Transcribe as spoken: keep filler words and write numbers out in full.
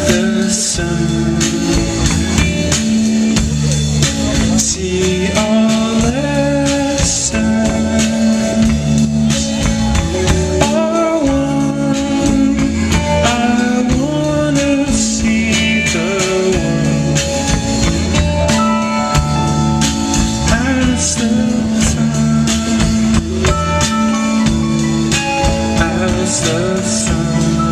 the sun. See all the suns are one. I wanna see the one as the sun, as the sun.